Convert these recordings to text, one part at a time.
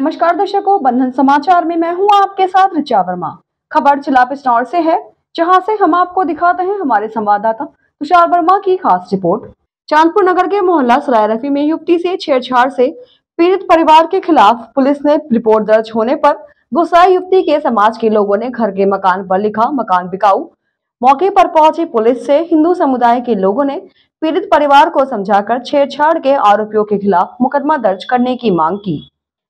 नमस्कार दर्शकों, बंधन समाचार में मैं हूं आपके साथ ऋचा वर्मा। खबर चिला पिस्टौर से है, जहां से हम आपको दिखाते हैं हमारे संवाददाता तुषार वर्मा की खास रिपोर्ट। चांदपुर नगर के मोहल्ला सराय रफी में युवती से छेड़छाड़ से पीड़ित परिवार के खिलाफ पुलिस ने रिपोर्ट दर्ज होने पर गुस्साए युवती के समाज के लोगों ने घर के मकान पर लिखा मकान बिकाऊ। मौके पर पहुंची पुलिस से हिंदू समुदाय के लोगों ने पीड़ित परिवार को समझाकर छेड़छाड़ के आरोपियों के खिलाफ मुकदमा दर्ज करने की मांग की।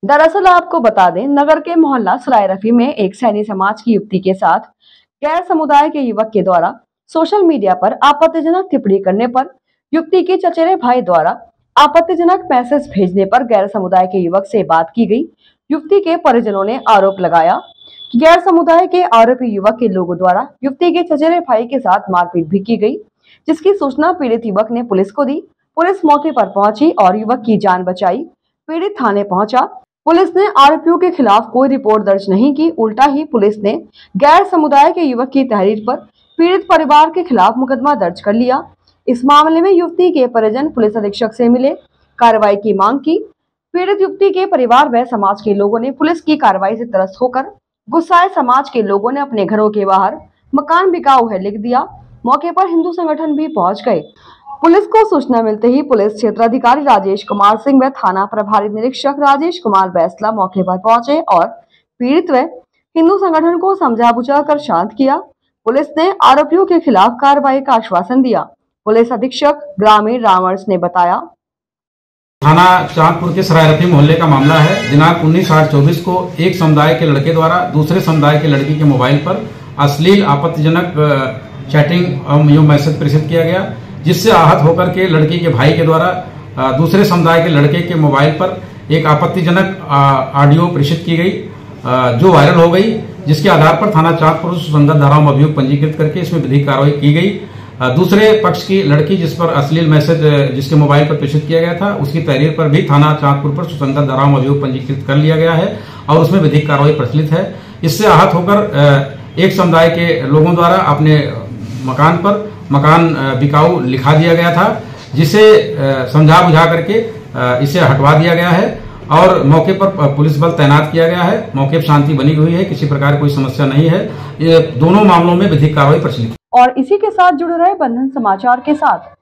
दरअसल आपको बता दें, नगर के मोहल्ला सराय रफी में एक सैनी समाज की युवती के साथ गैर समुदाय के युवक के द्वारा सोशल मीडिया पर आपत्तिजनक टिप्पणी करने पर युवती के चचेरे भाई द्वारा आपत्तिजनक मैसेज भेजने पर गैर समुदाय के युवक से बात की गई। युवती के परिजनों ने आरोप लगाया कि गैर समुदाय के आरोपी युवक के लोगों द्वारा युवती के चचेरे भाई के साथ मारपीट भी की गई, जिसकी सूचना पीड़ित युवक ने पुलिस को दी। पुलिस मौके पर पहुंची और युवक की जान बचाई। पीड़ित थाने पहुंचा। पुलिस ने आरोपियों के खिलाफ कोई रिपोर्ट दर्ज नहीं की, उल्टा ही पुलिस ने गैर समुदाय के युवक की तहरीर पर पीड़ित परिवार के खिलाफ मुकदमा दर्ज कर लिया। इस मामले में युवती के परिजन पुलिस अधीक्षक से मिले, कार्रवाई की मांग की। पीड़ित युवती के परिवार व समाज के लोगों ने पुलिस की कार्रवाई से त्रस्त होकर गुस्साए समाज के लोगों ने अपने घरों के बाहर मकान बिकाऊ है लिख दिया। मौके पर हिंदू संगठन भी पहुंच गए। पुलिस को सूचना मिलते ही पुलिस क्षेत्राधिकारी राजेश कुमार सिंह व थाना प्रभारी निरीक्षक राजेश कुमार बैसला मौके पर पहुंचे और पीड़ित व हिंदू संगठन को समझा बुझाकर शांत किया। पुलिस ने आरोपियों के खिलाफ कार्रवाई का आश्वासन दिया। पुलिस अधीक्षक ग्रामीण राम ने बताया, थाना चांदपुर के सराय रफी मोहल्ले का मामला है। दिनांक 19/8/24 को एक समुदाय के लड़के द्वारा दूसरे समुदाय की लड़की के मोबाइल पर अश्लील आपत्तिजनक चैटिंग एवं मैसेज प्रेषित किया गया, जिससे आहत होकर के लड़की के भाई के द्वारा दूसरे समुदाय के लड़के के मोबाइल पर एक आपत्तिजनक ऑडियो प्रेषित की गई, जो वायरल हो गई, जिसके आधार पर थाना चांदपुर सुसंगत धाराओं में अभियोग पंजीकृत करके इसमें विधिक कार्रवाई की गई। दूसरे पक्ष की लड़की जिस पर अश्लील मैसेज जिसके मोबाइल पर प्रेषित किया गया था, उसकी तहरीर पर भी थाना चांदपुर पर सुसंगत धाराओं में अभियोग पंजीकृत कर लिया गया है और उसमें विधिक कार्रवाई प्रचलित है। इससे आहत होकर एक समुदाय के लोगों द्वारा अपने मकान पर मकान बिकाऊ लिखा दिया गया था, जिसे समझा बुझा करके इसे हटवा दिया गया है और मौके पर पुलिस बल तैनात किया गया है। मौके पर शांति बनी हुई है, किसी प्रकार कोई समस्या नहीं है। ये दोनों मामलों में विधिक कार्रवाई प्रचलित। और इसी के साथ जुड़ रहे बंधन समाचार के साथ।